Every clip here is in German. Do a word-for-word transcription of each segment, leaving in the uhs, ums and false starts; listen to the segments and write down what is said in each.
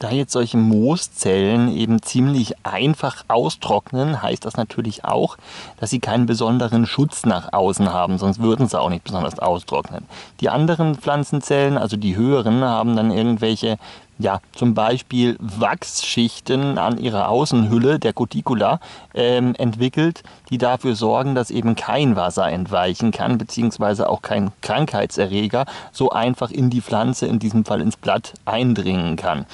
Da jetzt solche Mooszellen eben ziemlich einfach austrocknen, heißt das natürlich auch, dass sie keinen besonderen Schutz nach außen haben, sonst würden sie auch nicht besonders austrocknen. Die anderen Pflanzenzellen, also die höheren, haben dann irgendwelche, ja, zum Beispiel Wachsschichten an ihrer Außenhülle der Cuticula ähm, entwickelt, die dafür sorgen, dass eben kein Wasser entweichen kann, beziehungsweise auch kein Krankheitserreger so einfach in die Pflanze, in diesem Fall ins Blatt, eindringen kann.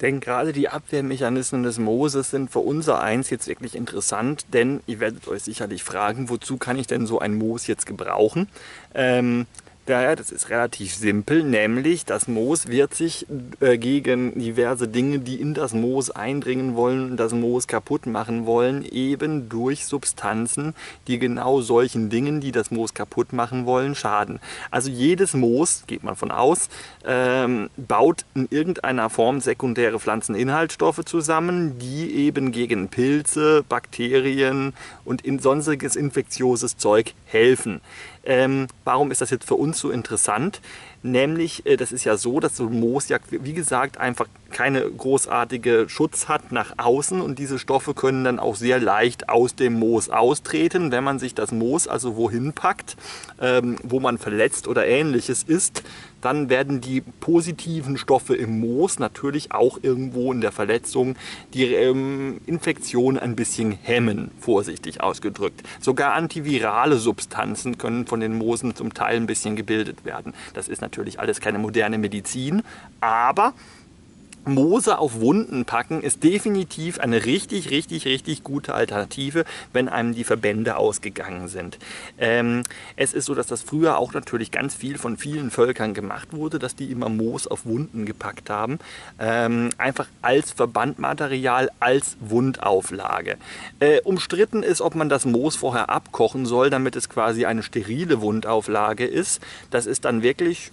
Denn gerade die Abwehrmechanismen des Mooses sind für unser Eins jetzt wirklich interessant, denn ihr werdet euch sicherlich fragen, wozu kann ich denn so ein Moos jetzt gebrauchen? Ähm, Daher, das ist relativ simpel, nämlich das Moos wehrt sich äh, gegen diverse Dinge, die in das Moos eindringen wollen und das Moos kaputt machen wollen, eben durch Substanzen, die genau solchen Dingen, die das Moos kaputt machen wollen, schaden. Also jedes Moos, geht man von aus, ähm, baut in irgendeiner Form sekundäre Pflanzeninhaltsstoffe zusammen, die eben gegen Pilze, Bakterien und in sonstiges infektioses Zeug helfen. Ähm, warum ist das jetzt für uns so interessant? Nämlich, äh, das ist ja so, dass so Moos ja, wie gesagt, einfach keine großartige Schutz hat nach außen und diese Stoffe können dann auch sehr leicht aus dem Moos austreten. Wenn man sich das Moos also wohin packt, ähm, wo man verletzt oder Ähnliches ist, dann werden die positiven Stoffe im Moos natürlich auch irgendwo in der Verletzung die ähm, Infektion ein bisschen hemmen, vorsichtig ausgedrückt. Sogar antivirale Substanzen können von den Moosen zum Teil ein bisschen gebildet werden. Das ist natürlich alles keine moderne Medizin, aber Moose auf Wunden packen ist definitiv eine richtig, richtig, richtig gute Alternative, wenn einem die Verbände ausgegangen sind. Ähm, es ist so, dass das früher auch natürlich ganz viel von vielen Völkern gemacht wurde, dass die immer Moos auf Wunden gepackt haben. Ähm, einfach als Verbandmaterial, als Wundauflage. Äh, umstritten ist, ob man das Moos vorher abkochen soll, damit es quasi eine sterile Wundauflage ist. Das ist dann wirklich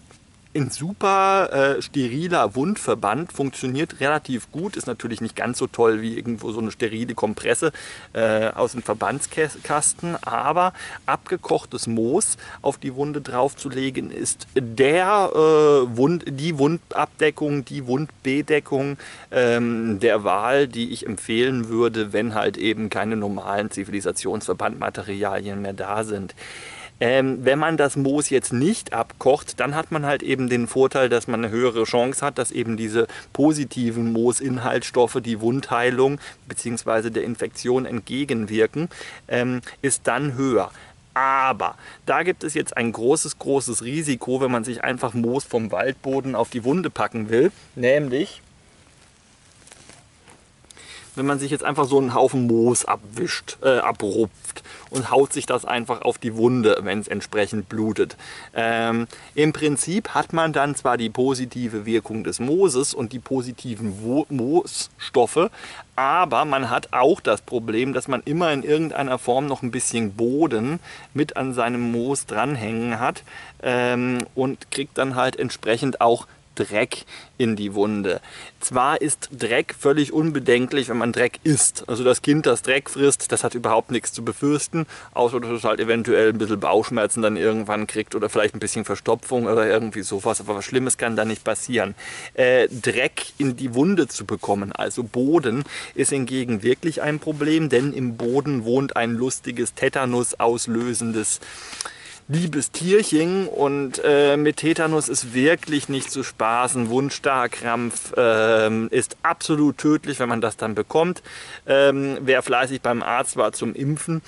ein super äh, steriler Wundverband, funktioniert relativ gut, ist natürlich nicht ganz so toll wie irgendwo so eine sterile Kompresse äh, aus dem Verbandskasten, aber abgekochtes Moos auf die Wunde draufzulegen ist der, äh, Wund, die Wundabdeckung, die Wundbedeckung ähm, der Wahl, die ich empfehlen würde, wenn halt eben keine normalen Zivilisationsverbandmaterialien mehr da sind. Ähm, wenn man das Moos jetzt nicht abkocht, dann hat man halt eben den Vorteil, dass man eine höhere Chance hat, dass eben diese positiven Moosinhaltsstoffe die Wundheilung bzw. der Infektion entgegenwirken, ähm, ist dann höher. Aber da gibt es jetzt ein großes, großes Risiko, wenn man sich einfach Moos vom Waldboden auf die Wunde packen will, nämlich wenn man sich jetzt einfach so einen Haufen Moos abwischt, äh, abrupft und haut sich das einfach auf die Wunde, wenn es entsprechend blutet. Ähm, im Prinzip hat man dann zwar die positive Wirkung des Mooses und die positiven Wo- Moosstoffe, aber man hat auch das Problem, dass man immer in irgendeiner Form noch ein bisschen Boden mit an seinem Moos dranhängen hat ähm, und kriegt dann halt entsprechend auch Dreck in die Wunde. Zwar ist Dreck völlig unbedenklich, wenn man Dreck isst. Also das Kind, das Dreck frisst, das hat überhaupt nichts zu befürchten, außer dass es halt eventuell ein bisschen Bauchschmerzen dann irgendwann kriegt oder vielleicht ein bisschen Verstopfung oder irgendwie sowas. Aber was Schlimmes kann da nicht passieren. Äh, Dreck in die Wunde zu bekommen, also Boden, ist hingegen wirklich ein Problem, denn im Boden wohnt ein lustiges Tetanus auslösendes liebes Tierchen und äh, mit Tetanus ist wirklich nicht zu spaßen. Wundstarkrampf ähm, ist absolut tödlich, wenn man das dann bekommt. Ähm, wer fleißig beim Arzt war zum Impfen,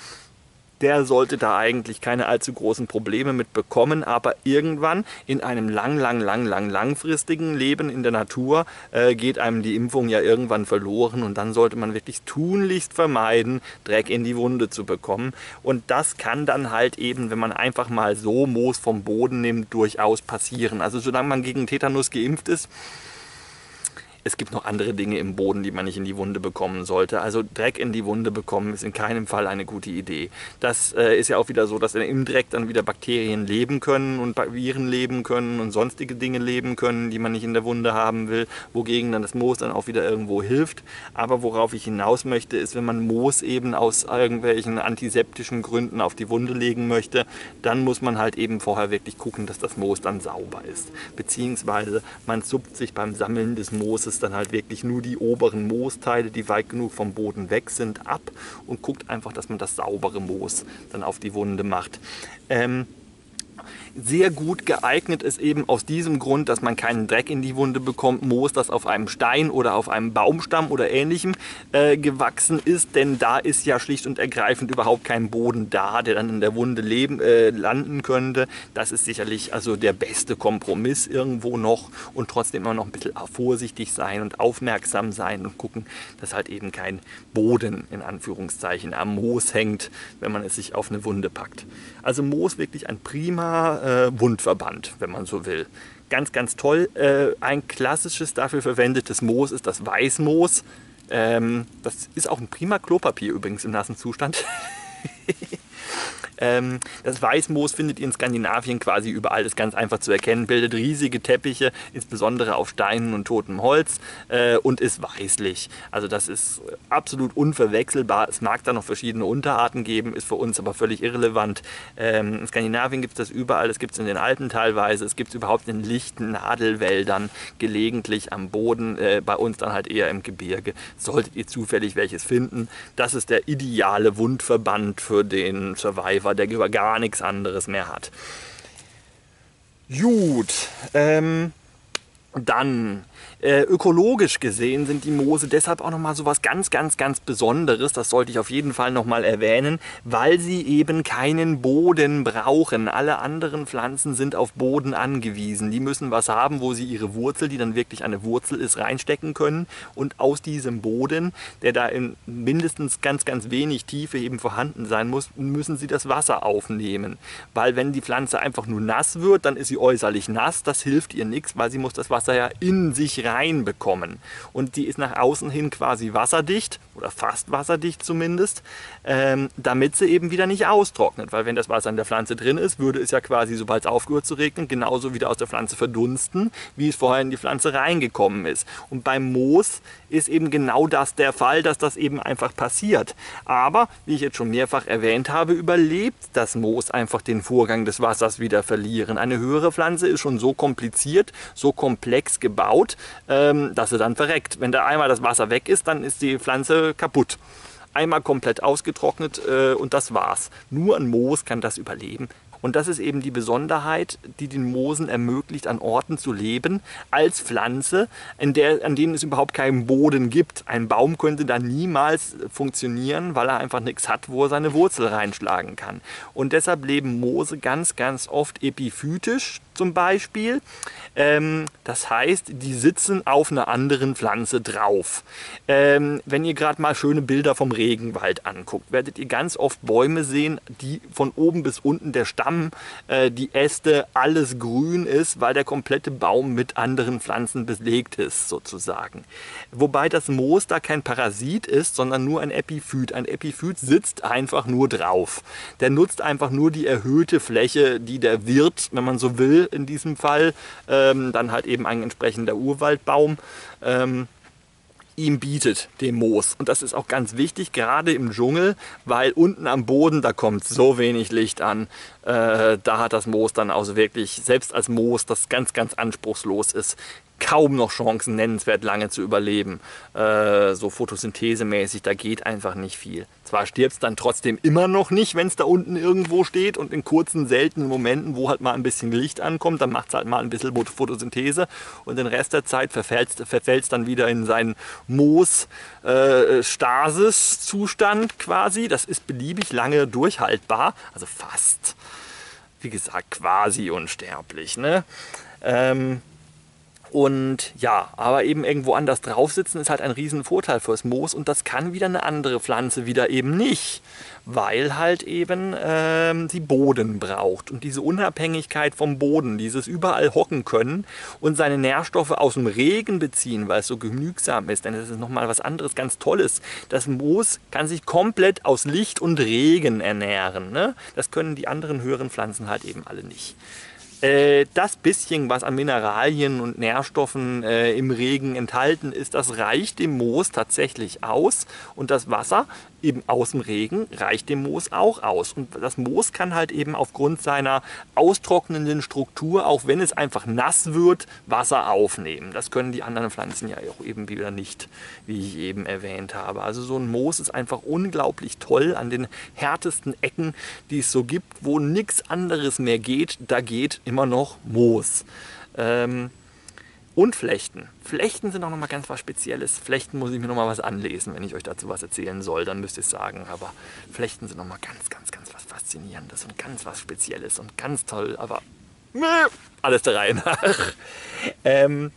der sollte da eigentlich keine allzu großen Probleme mit bekommen, aber irgendwann in einem lang, lang, lang, lang, langfristigen Leben in der Natur äh, geht einem die Impfung ja irgendwann verloren und dann sollte man wirklich tunlichst vermeiden, Dreck in die Wunde zu bekommen. Und das kann dann halt eben, wenn man einfach mal so Moos vom Boden nimmt, durchaus passieren. Also solange man gegen Tetanus geimpft ist, es gibt noch andere Dinge im Boden, die man nicht in die Wunde bekommen sollte. Also Dreck in die Wunde bekommen ist in keinem Fall eine gute Idee. Das äh, ist ja auch wieder so, dass im Dreck dann wieder Bakterien leben können und Viren leben können und sonstige Dinge leben können, die man nicht in der Wunde haben will, wogegen dann das Moos dann auch wieder irgendwo hilft. Aber worauf ich hinaus möchte, ist, wenn man Moos eben aus irgendwelchen antiseptischen Gründen auf die Wunde legen möchte, dann muss man halt eben vorher wirklich gucken, dass das Moos dann sauber ist. Beziehungsweise man suppt sich beim Sammeln des Mooses dann halt wirklich nur die oberen Moosteile, die weit genug vom Boden weg sind, ab und guckt einfach, dass man das saubere Moos dann auf die Wunde macht. Ähm Sehr gut geeignet ist eben aus diesem Grund, dass man keinen Dreck in die Wunde bekommt, Moos, das auf einem Stein oder auf einem Baumstamm oder ähnlichem äh, gewachsen ist, denn da ist ja schlicht und ergreifend überhaupt kein Boden da, der dann in der Wunde leben, äh, landen könnte. Das ist sicherlich also der beste Kompromiss irgendwo noch, und trotzdem immer noch ein bisschen vorsichtig sein und aufmerksam sein und gucken, dass halt eben kein Boden in Anführungszeichen am Moos hängt, wenn man es sich auf eine Wunde packt. Also Moos wirklich ein prima Äh, Wundverband, wenn man so will. Ganz, ganz toll. Äh, ein klassisches dafür verwendetes Moos ist das Weißmoos. Ähm, das ist auch ein prima Klopapier übrigens im nassen Zustand. ähm, das Weißmoos findet ihr in Skandinavien quasi überall. Das ist ganz einfach zu erkennen. Bildet riesige Teppiche, insbesondere auf Steinen und totem Holz, äh, und ist weißlich. Also das ist absolut unverwechselbar. Es mag da noch verschiedene Unterarten geben, ist für uns aber völlig irrelevant. Ähm, in Skandinavien gibt es das überall. Es gibt es in den Alpen teilweise. Es gibt es überhaupt in lichten Nadelwäldern, gelegentlich am Boden. Äh, bei uns dann halt eher im Gebirge. Solltet ihr zufällig welches finden. Das ist der ideale Wundverband für den Survivor, der über gar nichts anderes mehr hat. Gut, ähm, dann äh, ökologisch gesehen sind die Moose deshalb auch nochmal so was ganz, ganz, ganz Besonderes. Das sollte ich auf jeden Fall nochmal erwähnen, weil sie eben keinen Boden brauchen. Alle anderen Pflanzen sind auf Boden angewiesen. Die müssen was haben, wo sie ihre Wurzel, die dann wirklich eine Wurzel ist, reinstecken können. Und aus diesem Boden, der da in mindestens ganz, ganz wenig Tiefe eben vorhanden sein muss, müssen sie das Wasser aufnehmen. Weil wenn die Pflanze einfach nur nass wird, dann ist sie äußerlich nass. Das hilft ihr nichts, weil sie muss das Wasser ja in sich reinbekommen, und die ist nach außen hin quasi wasserdicht oder fast wasserdicht zumindest, ähm, damit sie eben wieder nicht austrocknet, weil wenn das Wasser in der Pflanze drin ist, würde es ja quasi, sobald es aufgehört zu regnen, genauso wieder aus der Pflanze verdunsten, wie es vorher in die Pflanze reingekommen ist. Und beim Moos ist eben genau das der Fall, dass das eben einfach passiert. Aber, wie ich jetzt schon mehrfach erwähnt habe, überlebt das Moos einfach den Vorgang des Wassers wieder verlieren. Eine höhere Pflanze ist schon so kompliziert, so komplex gebaut, dass sie dann verreckt. Wenn da einmal das Wasser weg ist, dann ist die Pflanze kaputt. Einmal komplett ausgetrocknet und das war's. Nur ein Moos kann das überleben. Und das ist eben die Besonderheit, die den Moosen ermöglicht, an Orten zu leben, als Pflanze, in der, an denen es überhaupt keinen Boden gibt. Ein Baum könnte da niemals funktionieren, weil er einfach nichts hat, wo er seine Wurzel reinschlagen kann. Und deshalb leben Moose ganz, ganz oft epiphytisch zum Beispiel. Ähm, das heißt, die sitzen auf einer anderen Pflanze drauf. Ähm, wenn ihr gerade mal schöne Bilder vom Regenwald anguckt, werdet ihr ganz oft Bäume sehen, die von oben bis unten der Stamm, die Äste, alles grün ist, weil der komplette Baum mit anderen Pflanzen belegt ist, sozusagen. Wobei das Moos da kein Parasit ist, sondern nur ein Epiphyt. Ein Epiphyt sitzt einfach nur drauf. Der nutzt einfach nur die erhöhte Fläche, die der Wirt, wenn man so will, in diesem Fall, ähm, dann halt eben ein entsprechender Urwaldbaum, ähm, ihm bietet, dem Moos. Und das ist auch ganz wichtig, gerade im Dschungel, weil unten am Boden, da kommt so wenig Licht an, äh, da hat das Moos dann also wirklich, selbst als Moos, das ganz, ganz anspruchslos ist, kaum noch Chancen, nennenswert lange zu überleben. Äh, so photosynthesemäßig, da geht einfach nicht viel. Zwar stirbt es dann trotzdem immer noch nicht, wenn es da unten irgendwo steht, und in kurzen, seltenen Momenten, wo halt mal ein bisschen Licht ankommt, dann macht es halt mal ein bisschen Photosynthese und den Rest der Zeit verfällt es dann wieder in seinen Moos-Stasis-Zustand äh, quasi. Das ist beliebig lange durchhaltbar, also fast, wie gesagt, quasi unsterblich, ne? Ähm, Und ja, aber eben irgendwo anders drauf sitzen ist halt ein riesen Vorteil fürs Moos, und das kann wieder eine andere Pflanze wieder eben nicht, weil halt eben ähm, die Boden braucht. Und diese Unabhängigkeit vom Boden, dieses überall hocken können und seine Nährstoffe aus dem Regen beziehen, weil es so genügsam ist, denn das ist nochmal was anderes, ganz Tolles. Das Moos kann sich komplett aus Licht und Regen ernähren, ne? Das können die anderen höheren Pflanzen halt eben alle nicht. Das bisschen, was an Mineralien und Nährstoffen äh, im Regen enthalten ist, das reicht dem Moos tatsächlich aus. Und das Wasser eben aus dem Regen reicht dem Moos auch aus. Und das Moos kann halt eben aufgrund seiner austrocknenden Struktur, auch wenn es einfach nass wird, Wasser aufnehmen. Das können die anderen Pflanzen ja auch eben wieder nicht, wie ich eben erwähnt habe. Also so ein Moos ist einfach unglaublich toll an den härtesten Ecken, die es so gibt, wo nichts anderes mehr geht. Da geht immer immer noch Moos. Ähm, und Flechten. Flechten sind auch nochmal ganz was Spezielles. Flechten muss ich mir nochmal was anlesen, wenn ich euch dazu was erzählen soll, dann müsst ihr es sagen. Aber Flechten sind nochmal ganz, ganz, ganz was Faszinierendes und ganz was Spezielles und ganz toll, aber mäh, alles der Reihe nach. ähm,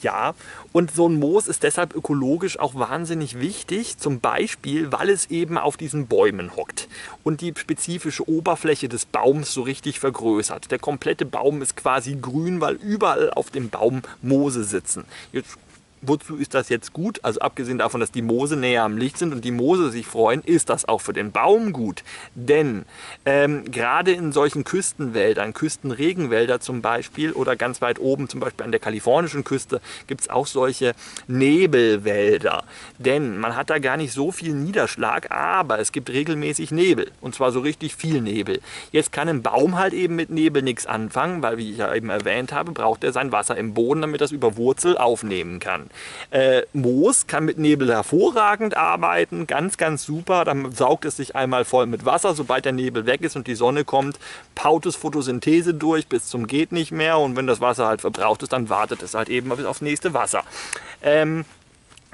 Ja, und so ein Moos ist deshalb ökologisch auch wahnsinnig wichtig, zum Beispiel, weil es eben auf diesen Bäumen hockt und die spezifische Oberfläche des Baums so richtig vergrößert. Der komplette Baum ist quasi grün, weil überall auf dem Baum Moose sitzen. Jetzt, wozu ist das jetzt gut? Also abgesehen davon, dass die Moose näher am Licht sind und die Moose sich freuen, ist das auch für den Baum gut. Denn ähm, gerade in solchen Küstenwäldern, Küstenregenwälder zum Beispiel, oder ganz weit oben zum Beispiel an der kalifornischen Küste, gibt es auch solche Nebelwälder. Denn man hat da gar nicht so viel Niederschlag, aber es gibt regelmäßig Nebel. Und zwar so richtig viel Nebel. Jetzt kann ein Baum halt eben mit Nebel nichts anfangen, weil, wie ich ja eben erwähnt habe, braucht er sein Wasser im Boden, damit das über Wurzel aufnehmen kann. Äh, Moos kann mit Nebel hervorragend arbeiten, ganz, ganz super. Dann saugt es sich einmal voll mit Wasser. Sobald der Nebel weg ist und die Sonne kommt, paut es Photosynthese durch bis zum geht nicht mehr. Und wenn das Wasser halt verbraucht ist, dann wartet es halt eben bis aufs nächste Wasser. Ähm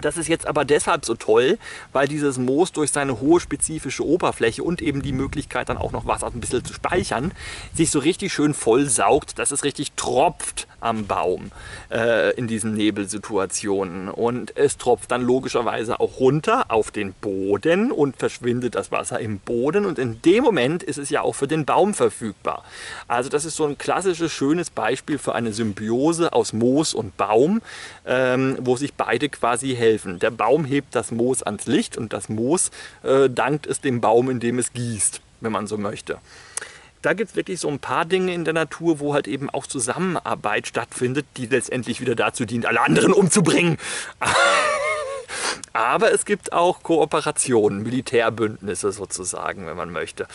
Das ist jetzt aber deshalb so toll, weil dieses Moos durch seine hohe spezifische Oberfläche und eben die Möglichkeit, dann auch noch Wasser ein bisschen zu speichern, sich so richtig schön vollsaugt, dass es richtig tropft am Baum äh, in diesen Nebelsituationen. Und es tropft dann logischerweise auch runter auf den Boden und verschwindet das Wasser im Boden. Und in dem Moment ist es ja auch für den Baum verfügbar. Also das ist so ein klassisches, schönes Beispiel für eine Symbiose aus Moos und Baum, ähm, wo sich beide quasi helfen. Der Baum hebt das Moos ans Licht und das Moos äh, dankt es dem Baum, indem es gießt, wenn man so möchte. Da gibt es wirklich so ein paar Dinge in der Natur, wo halt eben auch Zusammenarbeit stattfindet, die letztendlich wieder dazu dient, alle anderen umzubringen. Aber es gibt auch Kooperationen, Militärbündnisse sozusagen, wenn man möchte.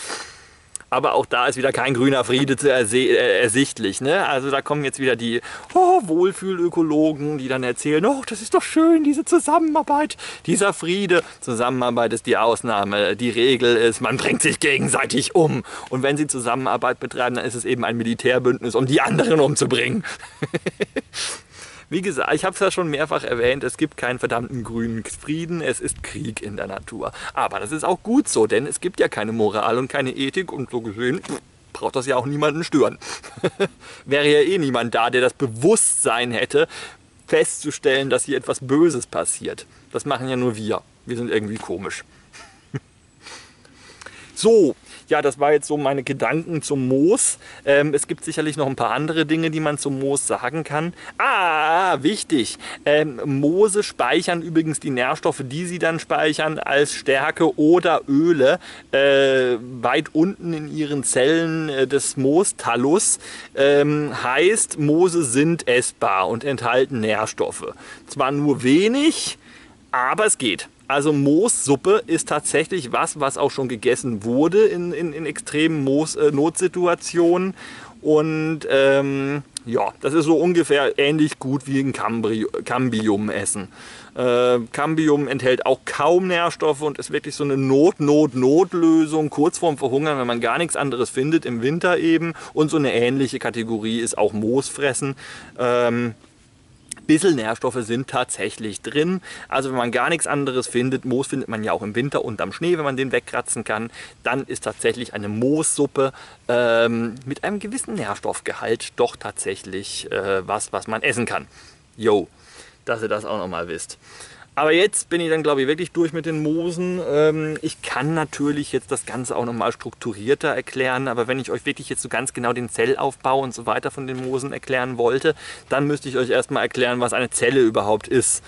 Aber auch da ist wieder kein grüner Friede zu ersichtlich. Ne? Also da kommen jetzt wieder die oh, Wohlfühlökologen, die dann erzählen, oh, das ist doch schön, diese Zusammenarbeit, dieser Friede. Zusammenarbeit ist die Ausnahme. Die Regel ist, man bringt sich gegenseitig um. Und wenn sie Zusammenarbeit betreiben, dann ist es eben ein Militärbündnis, um die anderen umzubringen. Wie gesagt, ich habe es ja schon mehrfach erwähnt, es gibt keinen verdammten grünen Frieden, es ist Krieg in der Natur. Aber das ist auch gut so, denn es gibt ja keine Moral und keine Ethik und so gesehen pff, braucht das ja auch niemanden stören. Wäre ja eh niemand da, der das Bewusstsein hätte, festzustellen, dass hier etwas Böses passiert. Das machen ja nur wir. Wir sind irgendwie komisch. So. Ja, das war jetzt so meine Gedanken zum Moos. Ähm, es gibt sicherlich noch ein paar andere Dinge, die man zum Moos sagen kann. Ah, wichtig! Ähm, Moose speichern übrigens die Nährstoffe, die sie dann speichern, als Stärke oder Öle äh, weit unten in ihren Zellen äh, des Moostallus. Ähm, heißt, Moose sind essbar und enthalten Nährstoffe. Zwar nur wenig, aber es geht. Also Moossuppe ist tatsächlich was, was auch schon gegessen wurde in, in, in extremen Moosnotsituationen. Und ähm, ja, das ist so ungefähr ähnlich gut wie ein Cambri Cambium essen. Äh, Cambium enthält auch kaum Nährstoffe und ist wirklich so eine Not-Not-Notlösung, kurz vorm Verhungern, wenn man gar nichts anderes findet, im Winter eben. Und so eine ähnliche Kategorie ist auch Moosfressen. Ähm, Bisschen Nährstoffe sind tatsächlich drin. Also wenn man gar nichts anderes findet, Moos findet man ja auch im Winter unterm Schnee, wenn man den wegkratzen kann, dann ist tatsächlich eine Moossuppe ähm, mit einem gewissen Nährstoffgehalt doch tatsächlich äh, was, was man essen kann. yo, dass ihr das auch nochmal wisst. Aber jetzt bin ich dann, glaube ich, wirklich durch mit den Moosen. Ich kann natürlich jetzt das Ganze auch nochmal strukturierter erklären, aber wenn ich euch wirklich jetzt so ganz genau den Zellaufbau und so weiter von den Moosen erklären wollte, dann müsste ich euch erstmal erklären, was eine Zelle überhaupt ist.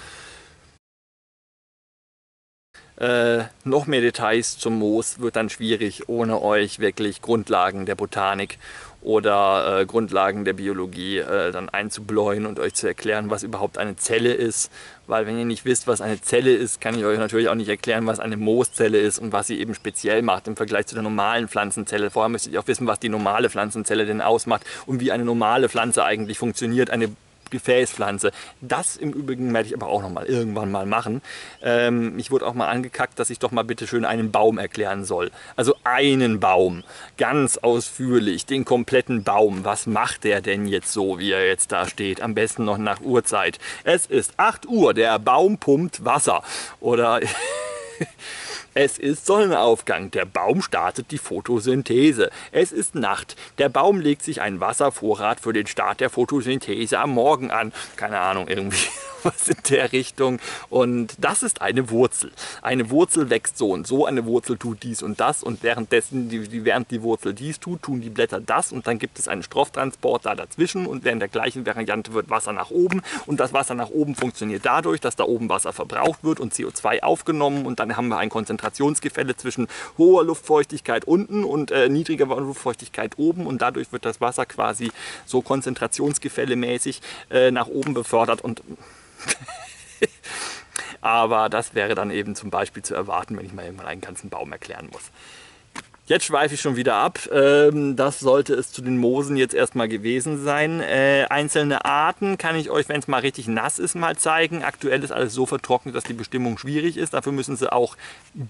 Äh, noch mehr Details zum Moos wird dann schwierig, ohne euch wirklich Grundlagen der Botanik oder äh, Grundlagen der Biologie äh, dann einzubläuen und euch zu erklären, was überhaupt eine Zelle ist. Weil wenn ihr nicht wisst, was eine Zelle ist, kann ich euch natürlich auch nicht erklären, was eine Mooszelle ist und was sie eben speziell macht im Vergleich zu der normalen Pflanzenzelle. Vorher müsstet ihr auch wissen, was die normale Pflanzenzelle denn ausmacht und wie eine normale Pflanze eigentlich funktioniert, eine Gefäßpflanze. Das im Übrigen werde ich aber auch noch mal irgendwann mal machen. Ähm, ich wurde auch mal angekackt, dass ich doch mal bitte schön einen Baum erklären soll. Also einen Baum, ganz ausführlich, den kompletten Baum. Was macht der denn jetzt so, wie er jetzt da steht? Am besten noch nach Uhrzeit. Es ist acht Uhr, der Baum pumpt Wasser. Oder es ist Sonnenaufgang, der Baum startet die Photosynthese. Es ist Nacht, der Baum legt sich einen Wasservorrat für den Start der Photosynthese am Morgen an. Keine Ahnung, irgendwie was in der Richtung. Und das ist eine Wurzel. Eine Wurzel wächst so und so, eine Wurzel tut dies und das. Und währenddessen, die, während die Wurzel dies tut, tun die Blätter das. Und dann gibt es einen Stofftransport da dazwischen. Und während der gleichen Variante wird Wasser nach oben. Und das Wasser nach oben funktioniert dadurch, dass da oben Wasser verbraucht wird und C O zwei aufgenommen. Und dann haben wir ein Konzentrationsgefälle zwischen hoher Luftfeuchtigkeit unten und äh, niedriger Luftfeuchtigkeit oben. Und dadurch wird das Wasser quasi so konzentrationsgefällemäßig äh, nach oben befördert. Und aber das wäre dann eben zum Beispiel zu erwarten, wenn ich mal irgendwann einen ganzen Baum erklären muss. Jetzt schweife ich schon wieder ab. Das sollte es zu den Moosen jetzt erstmal gewesen sein. Einzelne Arten kann ich euch, wenn es mal richtig nass ist, mal zeigen. Aktuell ist alles so vertrocknet, dass die Bestimmung schwierig ist. Dafür müssen sie auch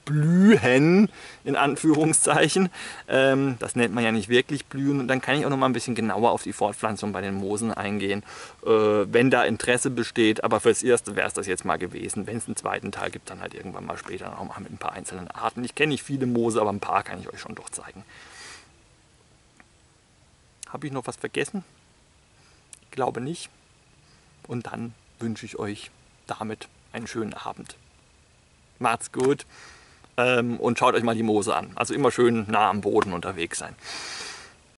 blühen, in Anführungszeichen. Das nennt man ja nicht wirklich blühen. Und dann kann ich auch noch mal ein bisschen genauer auf die Fortpflanzung bei den Moosen eingehen, wenn da Interesse besteht. Aber fürs Erste wäre es das jetzt mal gewesen. Wenn es einen zweiten Teil gibt, dann halt irgendwann mal später noch mal mit ein paar einzelnen Arten. Ich kenne nicht viele Moose, aber ein paar kann ich euch schon und doch zeigen. Habe ich noch was vergessen? Ich glaube nicht. Und dann wünsche ich euch damit einen schönen Abend. Macht's gut ähm, und schaut euch mal die Moose an. Also immer schön nah am Boden unterwegs sein.